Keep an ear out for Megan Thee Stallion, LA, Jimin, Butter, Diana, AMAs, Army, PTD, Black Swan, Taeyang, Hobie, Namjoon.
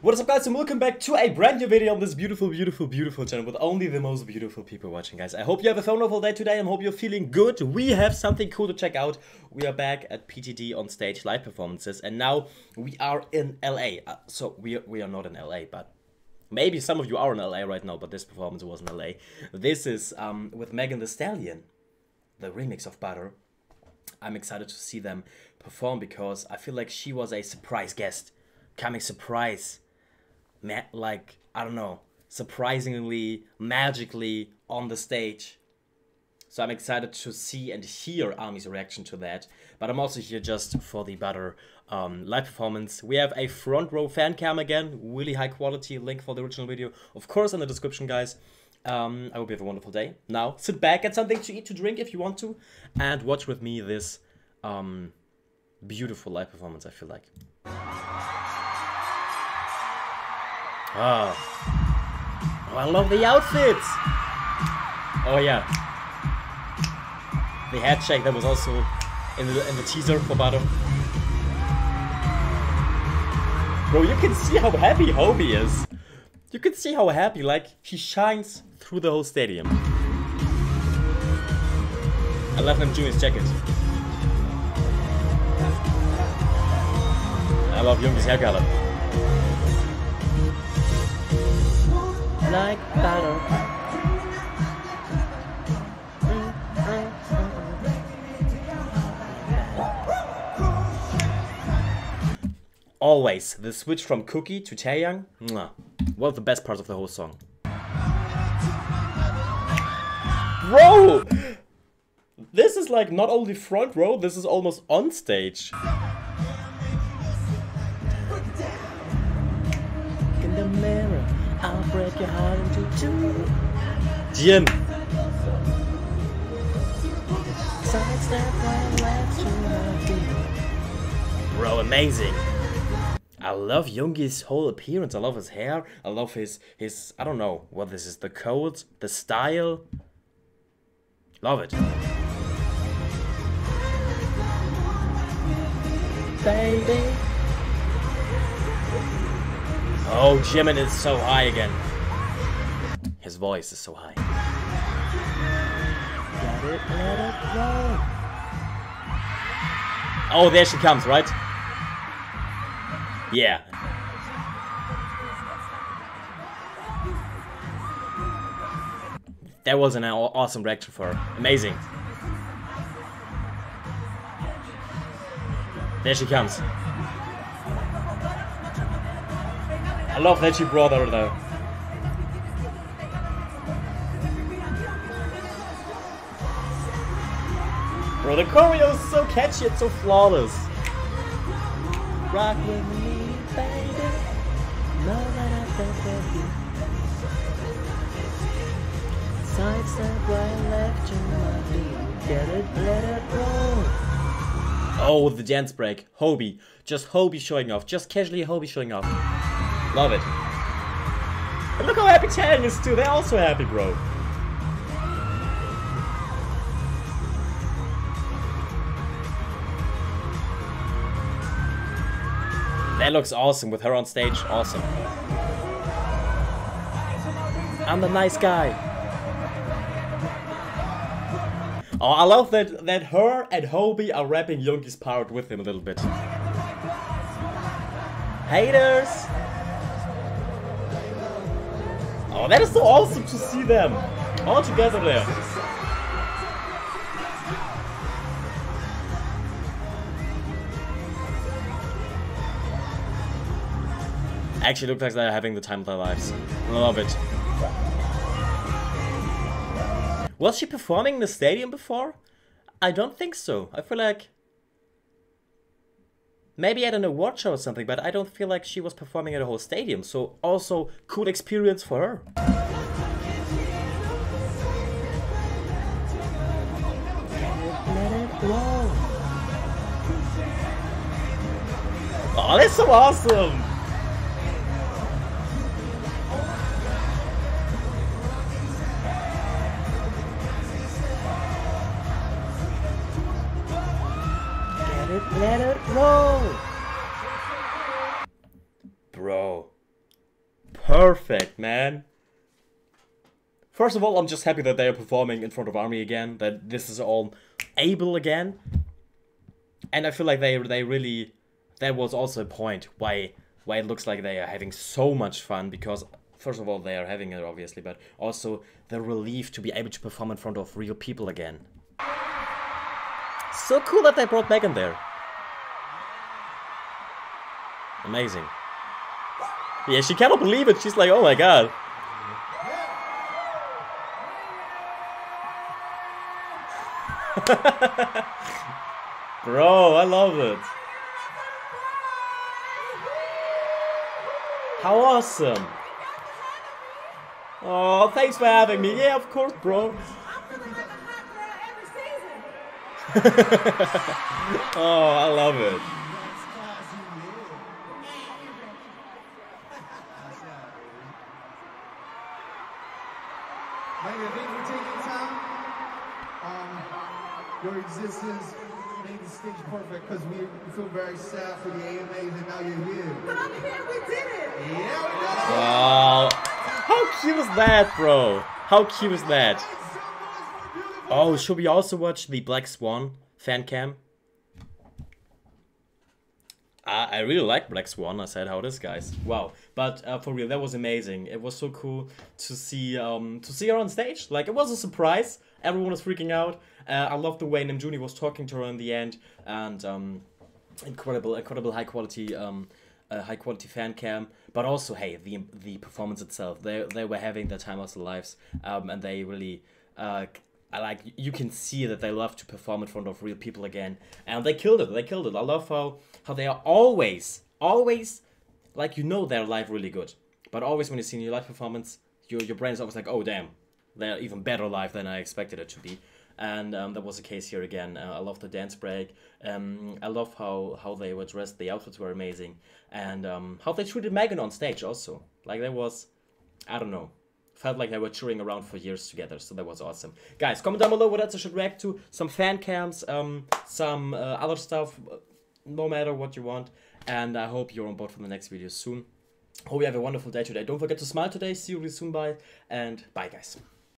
What is up, guys, and welcome back to a brand new video on this beautiful channel with only the most beautiful people watching, guys. I hope you have a wonderful day today and hope you're feeling good. We have something cool to check out. We are back at PTD on stage live performances, and now we are in LA. So we are not in LA, but maybe some of you are in LA right now, but this performance was in LA. This is with Megan Thee Stallion, the remix of Butter. I'm excited to see them perform because I feel like she was a surprise guest. Coming surprise, like, I don't know, surprisingly, magically on the stage. So I'm excited to see and hear Army's reaction to that. But I'm also here just for the Butter live performance. We have a front row fan cam again, really high quality, link for the original video, of course, in the description, guys. I hope you have a wonderful day. Now, sit back, get something to eat, to drink if you want to, and watch with me this beautiful live performance, I feel like. Oh, I love the outfits! Oh yeah. The head shake that was also in the teaser for Butter. Bro, you can see how happy Hobie is. You can see how happy, like, he shines through the whole stadium. I love Namjoon his jacket. I love Young's hair color. Like Butter. Always the switch from Cookie to Taeyang. One of the best parts of the whole song. Bro! This is like not only front row, this is almost on stage. In the mirror. I'll break your heart into two. Jimin. Bro, amazing. I love Yoongi's whole appearance. I love his hair. I love his I don't know what this is, the coat, the style. Love it. Baby. Oh, Jimin is so high again. His voice is so high. Oh, there she comes, right? Yeah. That was an awesome reaction for her. Amazing. There she comes. I love that she brought her though. Bro, the choreo is so catchy, it's so flawless. Rock with me, baby. Know that I think of you. Sidestep where I left you, my feet. Get it, let it roll. Oh, the dance break. Hobie. Just Hobie showing off. Just casually Hobie showing off. Love it. And look how happy Taeyang is too. They're also happy, bro. That looks awesome with her on stage. Awesome. I'm the nice guy. Oh, I love that her and Hobie are rapping Yoongi's part with him a little bit. Haters. Oh, that is so awesome to see them all together there. Actually, looks like they're having the time of their lives. Love it. Was she performing in the stadium before? I don't think so. I feel like maybe at an award show or something, but I don't feel like she was performing at a whole stadium, so also cool experience for her. Oh, that's so awesome! Let it roll! Bro, perfect, man. First of all, I'm just happy that they are performing in front of ARMY again, that this is all able again. And I feel like they really, that was also a point why it looks like they are having so much fun, because first of all, they are having it obviously, but also the relief to be able to perform in front of real people again. So cool that they brought Megan there. Amazing. Yeah, she cannot believe it. She's like, oh my god. Bro, I love it. How awesome. Oh, thanks for having me. Yeah, of course, bro. Oh, I love it. Megan, thank you for taking time. Your existence made the stage perfect because we feel very sad for the AMAs and now you're here. But I'm here, we did it! Yeah, we did it! Wow. How cute was that, bro? How cute was that? Oh, should we also watch the Black Swan fan cam? I really like Black Swan, I said how it is, guys. Wow, but for real, that was amazing. It was so cool to see her on stage. Like, it was a surprise. Everyone was freaking out. I loved the way Namjoon was talking to her in the end. And incredible high quality fan cam, but also, hey, the performance itself. They were having their time of their lives, and they really... like, you can see that they love to perform in front of real people again, and they killed it. They killed it. I love how they are always like, you know, they're live really good, but always when you see your live performance, your brain is always like, oh damn, they're even better live than I expected it to be. And that was the case here again. I love the dance break. I love how they were dressed. The outfits were amazing, and how they treated Megan on stage also. Like, there was, I don't know. Felt like they were touring around for years together, so that was awesome. Guys, comment down below what else I should react to. Some fan cams, some other stuff, no matter what you want. And I hope you're on board for the next video soon. Hope you have a wonderful day today. Don't forget to smile today. See you really soon, bye. And bye, guys.